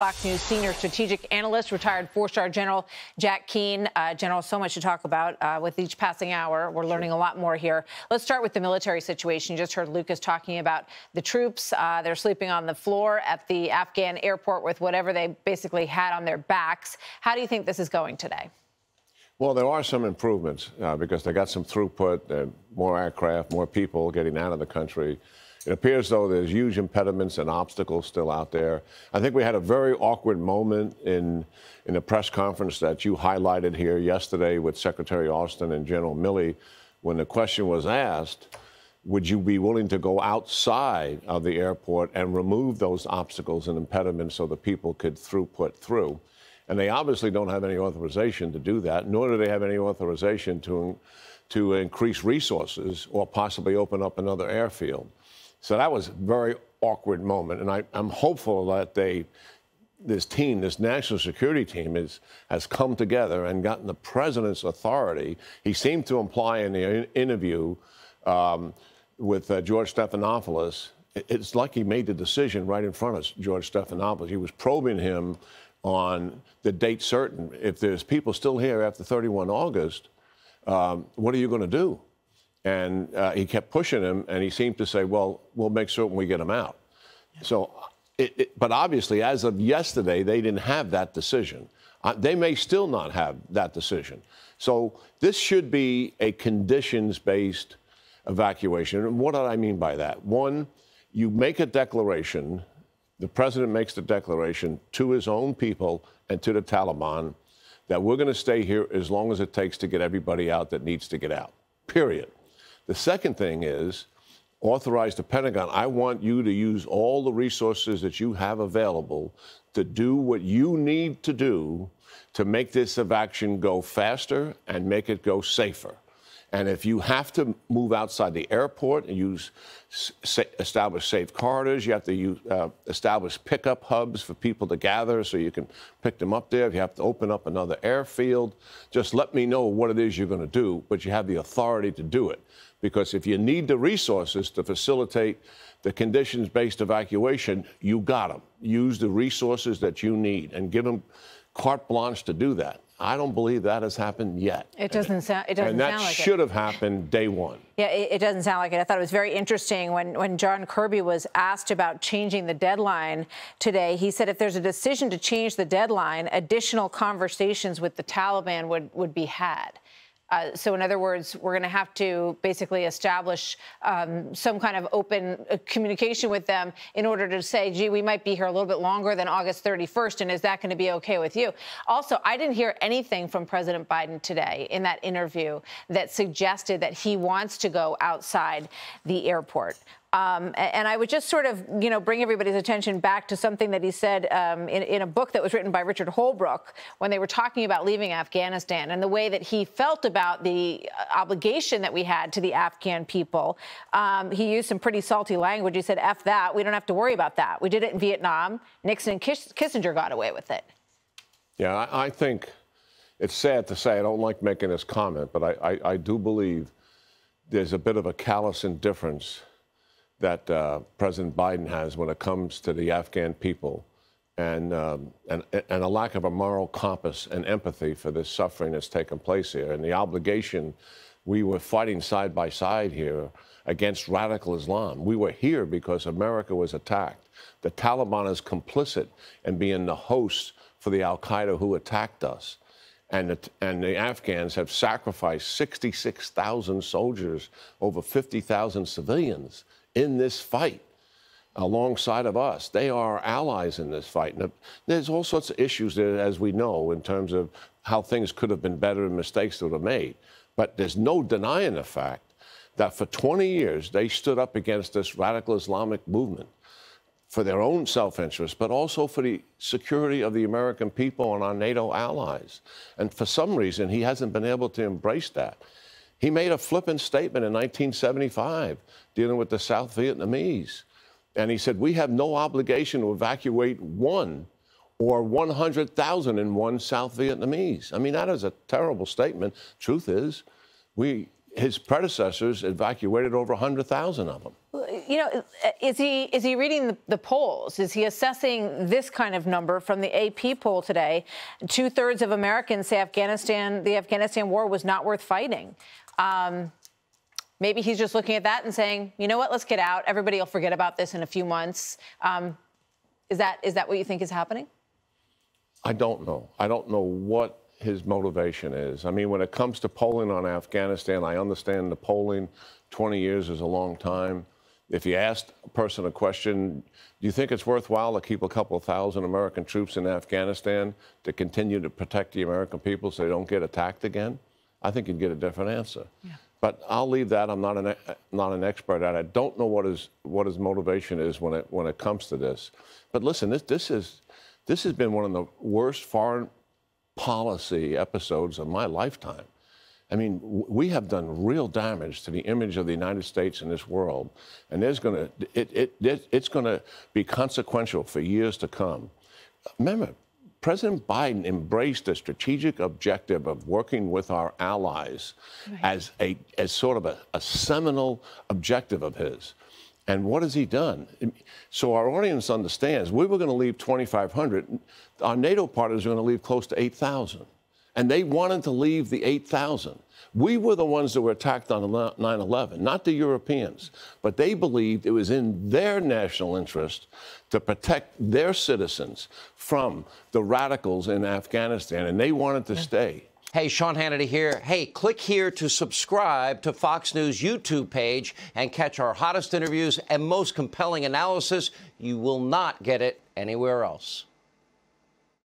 Fox News senior strategic analyst, retired four-star General Jack Keane. General, so much to talk about with each passing hour. We're learning a lot more here. Let's start with the military situation. You just heard Lucas talking about the troops. They're sleeping on the floor at the Afghan airport with whatever they basically had on their backs. How do you think this is going today? Well, there are some improvements because they got some throughput, more aircraft, more people getting out of the country. It appears, though, there's huge impediments and obstacles still out there. I think we had a very awkward moment in the press conference that you highlighted here yesterday with Secretary Austin and General Milley when the question was asked, would you be willing to go outside of the airport and remove those obstacles and impediments so the people could throughput through? And they obviously don't have any authorization to do that, nor do they have any authorization to increase resources or possibly open up another airfield. So that was a very awkward moment, and I'm hopeful that this national security team has come together and gotten the president's authority. He seemed to imply in the interview with George Stephanopoulos, it's like he made the decision right in front of George Stephanopoulos. He was probing him on the date certain. If there's people still here after 31 August, what are you going to do? And he kept pushing him, and he seemed to say, well, we'll make certain we get him out. Yeah. So, but obviously, as of yesterday, they didn't have that decision. They may still not have that decision. So this should be a conditions-based evacuation. And what do I mean by that? One, you make a declaration. The president makes the declaration to his own people and to the Taliban that we're going to stay here as long as it takes to get everybody out that needs to get out, period. The second thing is authorize the Pentagon. I want you to use all the resources that you have available to do what you need to do to make this evacuation go faster and make it go safer. And if you have to move outside the airport and establish safe corridors, you have to establish pickup hubs for people to gather so you can pick them up there. If you have to open up another airfield, just let me know what it is you're going to do, but you have the authority to do it. Because if you need the resources to facilitate the conditions-based evacuation, you got them. Use the resources that you need and give them carte blanche to do that. I don't believe that has happened yet. It doesn't sound like it. And that should have happened day one. Yeah, it doesn't sound like it. I thought it was very interesting when John Kirby was asked about changing the deadline today. He said if there's a decision to change the deadline, additional conversations with the Taliban would be had. So, in other words, we're going to have to basically establish some kind of open communication with them in order to say, gee, we might be here a little bit longer than August 31st, and is that going to be okay with you? Also, I didn't hear anything from President Biden today in that interview that suggested that he wants to go outside the airport. And I would just sort of, you know, bring everybody's attention back to something that he said in a book that was written by Richard Holbrooke when they were talking about leaving Afghanistan and the way that he felt about the obligation that we had to the Afghan people. He used some pretty salty language. He said, F that. We don't have to worry about that. We did it in Vietnam. Nixon and Kissinger got away with it. Yeah, I think it's sad to say I don't like making this comment, but I do believe there's a bit of a callous indifference that President Biden has when it comes to the Afghan people and a lack of a moral compass and empathy for this suffering that's taken place here. And the obligation, we were fighting side by side here against radical Islam. We were here because America was attacked. The Taliban is complicit in being the host for the Al Qaeda who attacked us. And the Afghans have sacrificed 66,000 soldiers, over 50,000 civilians in this fight alongside of us. They are our allies in this fight. And there's all sorts of issues there, as we know, in terms of how things could have been better and mistakes that were made. But there's no denying the fact that for 20 years, they stood up against this radical Islamic movement for their own self-interest, but also for the security of the American people and our NATO allies. And for some reason, he hasn't been able to embrace that. He made a flippant statement in 1975 dealing with the South Vietnamese. And he said, we have no obligation to evacuate one or 100,001 South Vietnamese. I mean, that is a terrible statement. Truth is, his predecessors evacuated over 100,000 of them. you know, is he reading the polls? Is he assessing this kind of number from the AP poll today? 2/3 of Americans say the Afghanistan war was not worth fighting. Maybe he's just looking at that and saying, you know what, let's get out. Everybody will forget about this in a few months. Is that what you think is happening? I don't know. I don't know what his motivation is. I mean, when it comes to polling on Afghanistan, I understand the polling. 20 years is a long time. If you asked a person a question, do you think it's worthwhile to keep a couple thousand American troops in Afghanistan to continue to protect the American people so they don't get attacked again? I think you'd get a different answer. Yeah. But I'll leave that. I'm not an expert at it. I don't know what his motivation is when it comes to this. But listen, this has been one of the worst foreign policy episodes of my lifetime. I mean, we have done real damage to the image of the United States in this world, and it's gonna be consequential for years to come. Remember, President Biden embraced the strategic objective of working with our allies as sort of a seminal objective of his. And what has he done? So our audience understands we were going to leave 2,500. Our NATO partners are going to leave close to 8,000. And they wanted to leave the 8,000. We were the ones that were attacked on 9/11, not the Europeans. But they believed it was in their national interest to protect their citizens from the radicals in Afghanistan, and they wanted to stay. Hey, Sean Hannity here. Hey, click here to subscribe to Fox News YouTube page and catch our hottest interviews and most compelling analysis. You will not get it anywhere else.